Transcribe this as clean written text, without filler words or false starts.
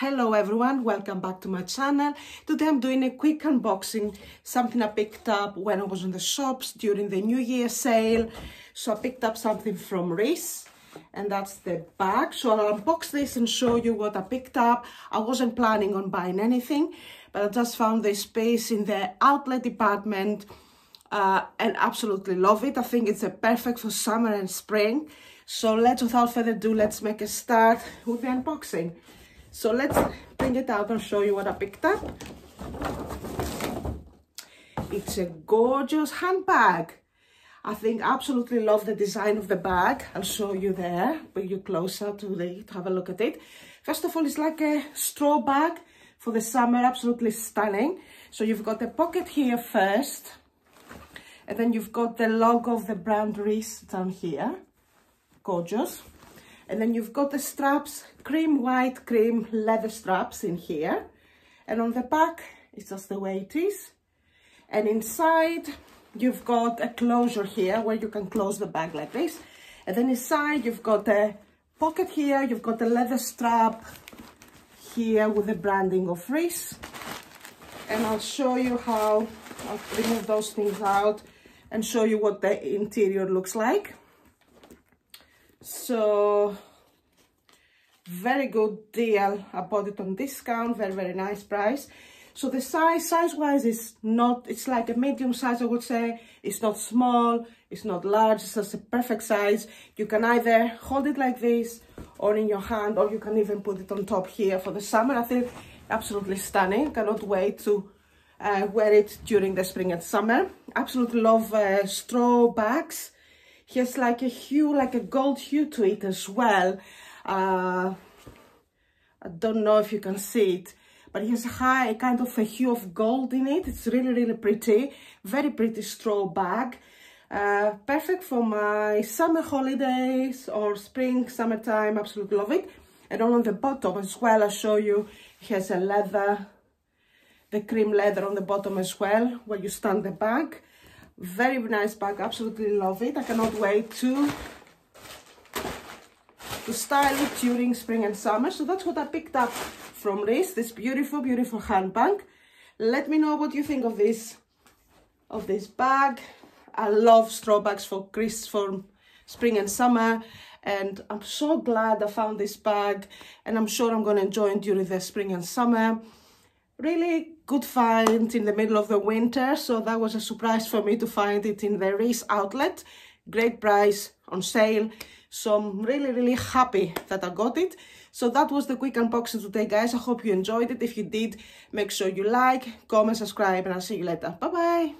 Hello everyone, welcome back to my channel. Today I'm doing a quick unboxing, something I picked up when I was in the shops during the New Year sale. So I picked up something from Reiss, and that's the bag. So I'll unbox this and show you what I picked up. I wasn't planning on buying anything, but I just found this space in the outlet department and absolutely love it. I think it's perfect for summer and spring. So without further ado, let's make a start with the unboxing. So let's bring it out and show you what I picked up. It's a gorgeous handbag. I think absolutely love the design of the bag. I'll show you there, bring you closer to have a look at it. First of all, it's like a straw bag for the summer, absolutely stunning. So you've got the pocket here first, and then you've got the logo of the brand Reiss down here, gorgeous. And then you've got the straps, cream leather straps in here. And on the back, it's just the way it is. And inside, you've got a closure here where you can close the bag like this. And then inside, you've got a pocket here. You've got a leather strap here with the branding of Reiss. And I'll show you how I'll remove those things out and show you what the interior looks like. So very good deal. I bought it on discount, very nice price. So the size wise is not, it's like a medium size, I would say. It's not small, it's not large, it's just a perfect size. You can either hold it like this or in your hand, or you can even put it on top here for the summer. I think absolutely stunning. Cannot wait to wear it during the spring and summer. Absolutely love straw bags. Here's like a hue, like a gold hue to it as well. I don't know if you can see it, but here's high kind of a hue of gold in it. It's really pretty, very pretty straw bag. Perfect for my summer holidays or spring, summertime, absolutely love it. And on the bottom as well, I'll show you, it has a leather, the cream leather on the bottom as well, where you stand the bag. Very nice bag, absolutely love it. I cannot wait to style it during spring and summer. So that's what I picked up from Reiss, this beautiful handbag. Let me know what you think of this bag. I love straw bags for spring and summer, and I'm so glad I found this bag, and I'm sure I'm going to enjoy it during the spring and summer. Really good find in the middle of the winter, so that was a surprise for me to find it in the Reiss outlet. Great price, on sale, so I'm really happy that I got it. So that was the quick unboxing today, guys. I hope you enjoyed it. If you did, make sure you like, comment, subscribe, and I'll see you later. Bye-bye.